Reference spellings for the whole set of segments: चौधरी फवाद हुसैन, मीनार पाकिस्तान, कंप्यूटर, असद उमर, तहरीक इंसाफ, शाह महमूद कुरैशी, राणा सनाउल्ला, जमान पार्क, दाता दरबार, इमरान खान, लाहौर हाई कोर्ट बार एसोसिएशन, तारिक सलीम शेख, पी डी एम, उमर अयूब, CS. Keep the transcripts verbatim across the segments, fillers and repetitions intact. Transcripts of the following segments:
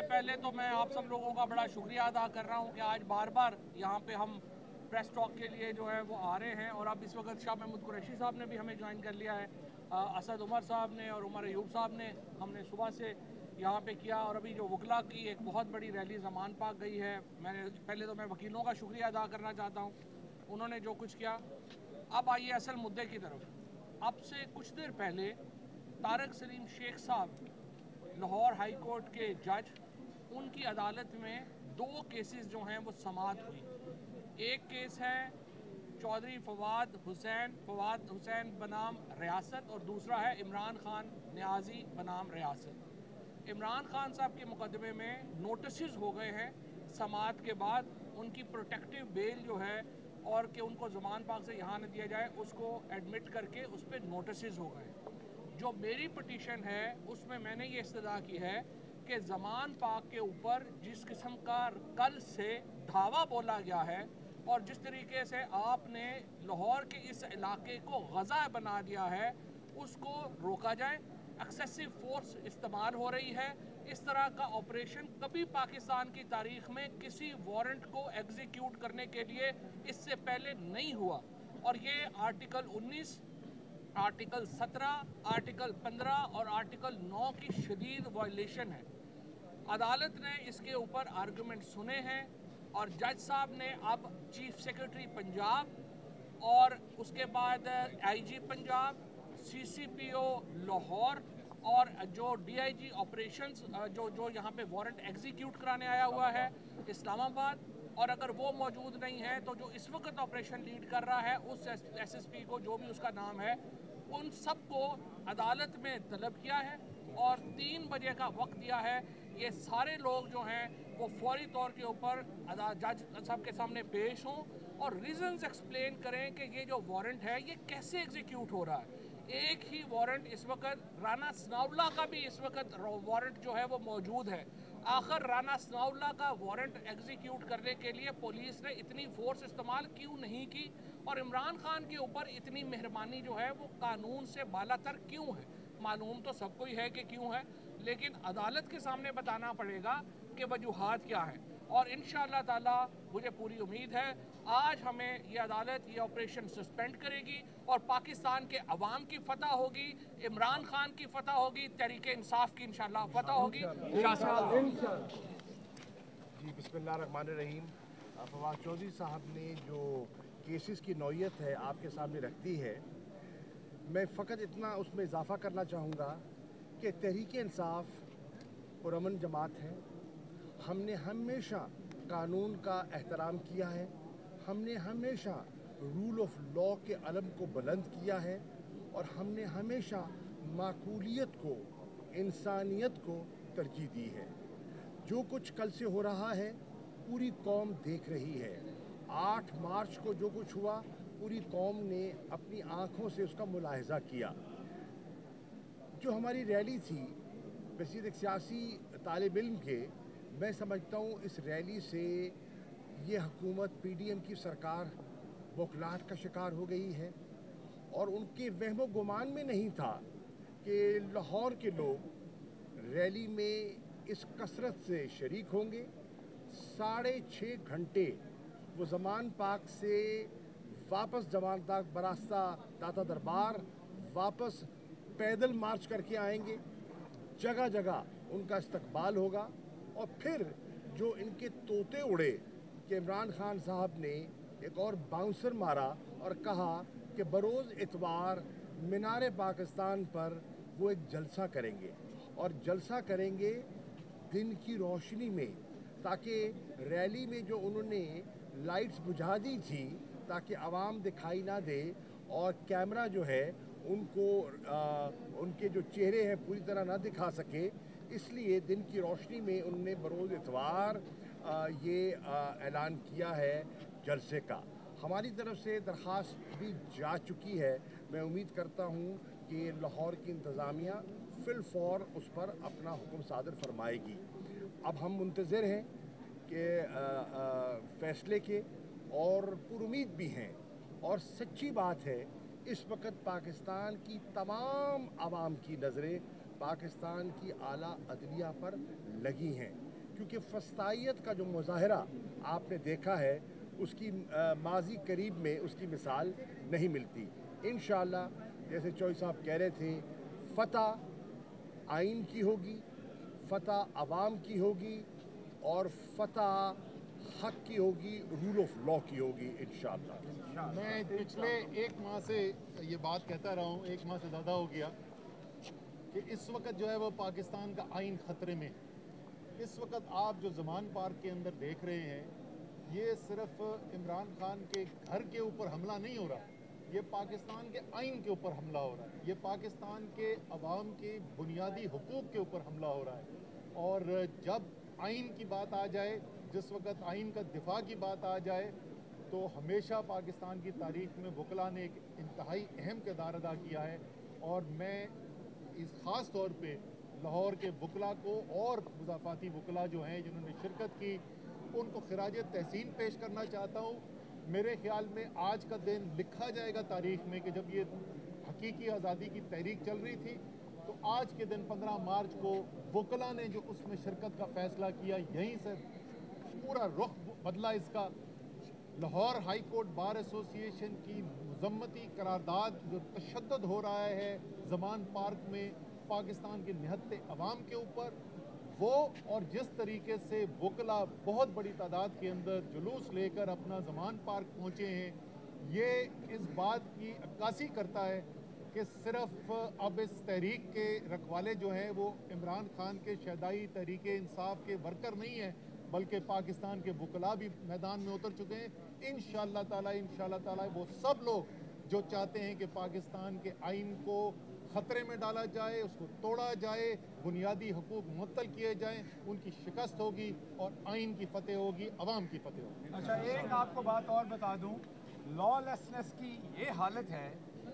सबसे पहले तो मैं आप सब लोगों का बड़ा शुक्रिया अदा कर रहा हूँ कि आज बार बार यहाँ पे हम प्रेस टॉक के लिए जो है वो आ रहे हैं। और अब इस वक्त शाह महमूद कुरैशी साहब ने भी हमें ज्वाइन कर लिया है, आ, असद उमर साहब ने और उमर अयूब साहब ने, हमने सुबह से यहाँ पे किया। और अभी जो वकला की एक बहुत बड़ी रैली जमान पार्क गई है। मैंने पहले तो मैं वकीलों का शुक्रिया अदा करना चाहता हूँ, उन्होंने जो कुछ किया। अब आइए असल मुद्दे की तरफ। अब से कुछ देर पहले तारिक सलीम शेख साहब लाहौर हाई कोर्ट के जज, उनकी अदालत में दो केसेस जो हैं वो समाअत हुई। एक केस है चौधरी फवाद हुसैन फवाद हुसैन बनाम रियासत और दूसरा है इमरान खान न्याजी बनाम रियासत। इमरान खान साहब के मुकदमे में नोटिसेस हो गए हैं समाअत के बाद। उनकी प्रोटेक्टिव बेल जो है और कि उनको जमान पार्क से यहाँ न दिया जाए, उसको एडमिट करके उस पर नोटिसेस हो गए। जो मेरी पटिशन है उसमें मैंने ये इस्तदा की है कि जमान पार्क के ऊपर जिस किस्म का कल से धावा बोला गया है और जिस तरीके से आपने लाहौर के इस इलाके को गजा बना दिया है, उसको रोका जाए। एक्सेसिव फोर्स इस्तेमाल हो रही है। इस तरह का ऑपरेशन कभी पाकिस्तान की तारीख में किसी वारंट को एग्जीक्यूट करने के लिए इससे पहले नहीं हुआ। और ये आर्टिकल उन्नीस, आर्टिकल सत्रह, आर्टिकल पंद्रह और आर्टिकल नौ की शदीद वायलेशन है। अदालत ने इसके ऊपर आर्गूमेंट सुने हैं और जज साहब ने अब चीफ सेक्रेटरी पंजाब और उसके बाद आईजी पंजाब, सीसीपीओ लाहौर और जो डीआईजी ऑपरेशंस जो जो यहाँ पे वारंट एग्जीक्यूट कराने आया हुआ है इस्लामाबाद, और अगर वो मौजूद नहीं है तो जो इस वक्त ऑपरेशन लीड कर रहा है उस एसएसपी को, जो भी उसका नाम है, उन सब को अदालत में तलब किया है और तीन बजे का वक्त दिया है। ये सारे लोग जो हैं वो फौरी तौर के ऊपर जज साहब के सामने पेश हों और रीजंस एक्सप्लेन करें कि ये जो वारंट है ये कैसे एग्जीक्यूट हो रहा है। एक ही वारंट इस वक्त, राणा सनाउल्ला का भी इस वक्त वारंट जो है वो मौजूद है। आखिर राणा सनाउल्ला का वारंट एग्जीक्यूट करने के लिए पुलिस ने इतनी फोर्स इस्तेमाल क्यों नहीं की और इमरान खान के ऊपर इतनी मेहरबानी जो है वो कानून से बालातर क्यों है? मालूम तो सबको ही है कि क्यों है, लेकिन अदालत के सामने बताना पड़ेगा कि वजूहात क्या हैं। और इंशाअल्लाह ताला मुझे पूरी उम्मीद है आज हमें ये अदालत ये ऑपरेशन सस्पेंड करेगी और पाकिस्तान के अवाम की फतह होगी, इमरान खान की फतह होगी, तहरीक इंसाफ की इंशाअल्लाह फतह होगी। जी, बिस्मिल्लाह रहमान रहीम। फवाद चौधरी साहब ने जो केसेस की नौयत है आपके सामने रख दी है। मैं फ़कत इतना उसमें इजाफा करना चाहूँगा कि तहरीक इंसाफ और अमन जमात है। हमने हमेशा कानून का एहतराम किया है, हमने हमेशा रूल ऑफ लॉ के अलम को बुलंद किया है और हमने हमेशा माकूलियत को, इंसानियत को तरजीह दी है। जो कुछ कल से हो रहा है पूरी कौम देख रही है। आठ मार्च को जो कुछ हुआ पूरी कौम ने अपनी आँखों से उसका मुलाहिजा किया। जो हमारी रैली थी बसीद एक सियासी तालिब इल्म के, मैं समझता हूँ इस रैली से ये हुकूमत पी डी एम की सरकार बौखलाहट का शिकार हो गई है। और उनके वहमो गुमान में नहीं था कि लाहौर के लोग रैली में इस कसरत से शरीक होंगे। साढ़े छः घंटे वो जमान पार्क से वापस जमान पार्क बरास्ता दाता दरबार वापस पैदल मार्च करके आएंगे। जगह जगह उनका इस्तकबाल होगा। और फिर जो इनके तोते उड़े कि इमरान खान साहब ने एक और बाउंसर मारा और कहा कि बरोज़ इतवार मीनार पाकिस्तान पर वो एक जलसा करेंगे और जलसा करेंगे दिन की रोशनी में, ताकि रैली में जो उन्होंने लाइट्स बुझा दी थी ताकि आवाम दिखाई ना दे और कैमरा जो है उनको आ, उनके जो चेहरे हैं पूरी तरह ना दिखा सके, इसलिए दिन की रोशनी में उनने बरोज़ इतवार ये ऐलान किया है जलसे का। हमारी तरफ से दरख्वास्त भी जा चुकी है। मैं उम्मीद करता हूँ कि लाहौर की इंतज़ामिया फिल फौर उस पर अपना हुक्म सादर फरमाएगी। अब हम मुंतज़र हैं कि फ़ैसले के और पुरुमीद भी हैं। और सच्ची बात है, इस वक्त पाकिस्तान की तमाम आवाम की नज़रें पाकिस्तान की आला अदलिया पर लगी हैं। क्योंकि फस्तायत का जो मुजाहरा आपने देखा है उसकी माजी करीब में उसकी मिसाल नहीं मिलती। इंशाअल्लाह जैसे चौधरी साहब कह रहे थे, फतह आइन की होगी, फतह आवाम की होगी और फतह हक की होगी, रूल ऑफ लॉ की होगी इंशाअल्लाह। मैं पिछले एक माह से ये बात कहता रहा हूँ, एक माह से ज़्यादा हो गया, कि इस वक्त जो है वो पाकिस्तान का आइन ख़तरे में है। इस वक्त आप जो जमान पार्क के अंदर देख रहे हैं, ये सिर्फ इमरान खान के घर के ऊपर हमला नहीं हो रहा, ये पाकिस्तान के आइन के ऊपर हमला हो रहा है, ये पाकिस्तान के अवाम के बुनियादी हकूक़ के ऊपर हमला हो रहा है। और जब आइन की बात आ जाए, जिस वक्त आइन का दिफा की बात आ जाए, तो हमेशा पाकिस्तान की तारीख में वकला ने एक इंतहाई अहम किरदार अदा किया है। और मैं इस ख़ास तौर पे लाहौर के वकला को और मुजाफाती वकला जो हैं जिन्होंने शिरकत की, उनको खिराज तहसीन पेश करना चाहता हूँ। मेरे ख्याल में आज का दिन लिखा जाएगा तारीख में कि जब ये हकीकी आज़ादी की तहरीक चल रही थी, तो आज के दिन पंद्रह मार्च को वकला ने जो उसमें शिरकत का फैसला किया, यहीं से पूरा रुख बदला इसका। लाहौर हाई कोर्ट बार एसोसिएशन की मुज़म्मती करारदाद, जो तशद्दद हो रहा है जमान पार्क में पाकिस्तान के निहत्ते अवाम के ऊपर, वो और जिस तरीके से वकला बहुत बड़ी तादाद के अंदर जुलूस लेकर अपना जमान पार्क पहुँचे हैं, ये इस बात की अक्कासी करता है कि सिर्फ अब इस तहरीक के रखवाले जो हैं वो इमरान खान के शहदाई तहरीक इंसाफ के वर्कर नहीं हैं, बल्कि पाकिस्तान के वकला भी मैदान में उतर चुके हैं। इंशाअल्लाह ताला इंशाअल्लाह ताला वो सब लोग जो चाहते हैं कि पाकिस्तान के आइन को ख़तरे में डाला जाए, उसको तोड़ा जाए, बुनियादी हकूक़ मुअत्तल किए जाएँ, उनकी शिकस्त होगी और आइन की फ़तेह होगी, अवाम की फ़तेह होगी। अच्छा, एक आपको बात और बता दूँ, लॉलेसनेस की ये हालत है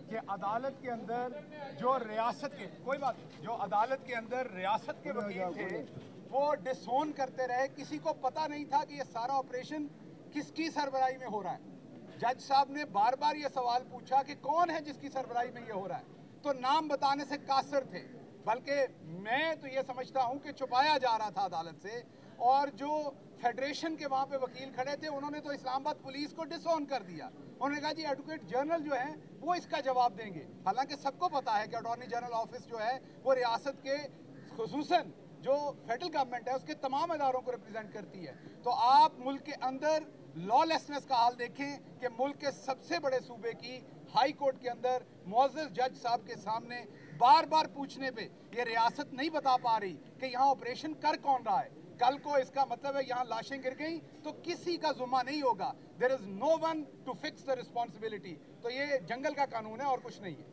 कि अदालत के अंदर जो रियासत के कोई बात जो अदालत के अंदर रियासत के वकील थे वो डिसोन करते रहे, किसी को पता नहीं था कि ये सारा ऑपरेशन किसकी सरबराही में हो रहा है। जज साहब ने बार बार ये सवाल पूछा कि कौन है जिसकी सरबराही में ये हो रहा है, तो नाम बताने से कासर थे, बल्कि मैं तो ये समझता हूँ कि छुपाया जा रहा था अदालत से। और जो फेडरेशन के वहाँ पे वकील खड़े थे, उन्होंने तो इस्लामाबाद पुलिस को डिसोन कर दिया, उन्होंने कहा जी एडवोकेट जनरल जो है वो इसका जवाब देंगे। हालांकि सबको पता है कि अटॉर्नी जनरल ऑफिस जो है वो रियासत के खुसूसन जो फेडरल गवर्नमेंट है उसके तमाम इदारों को रिप्रेजेंट करती है। तो आप मुल्क के अंदर लॉलेसनेस का हाल देखें कि मुल्क के सबसे बड़े सूबे की हाई कोर्ट के अंदर मुअज़्ज़ज़ जज साहब के सामने बार बार पूछने पे ये रियासत नहीं बता पा रही कि यहाँ ऑपरेशन कर कौन रहा है। कल को इसका मतलब है यहाँ लाशें गिर गई तो किसी का जुम्मा नहीं होगा, there is no one to fix the responsibility. तो ये जंगल का कानून है और कुछ नहीं है।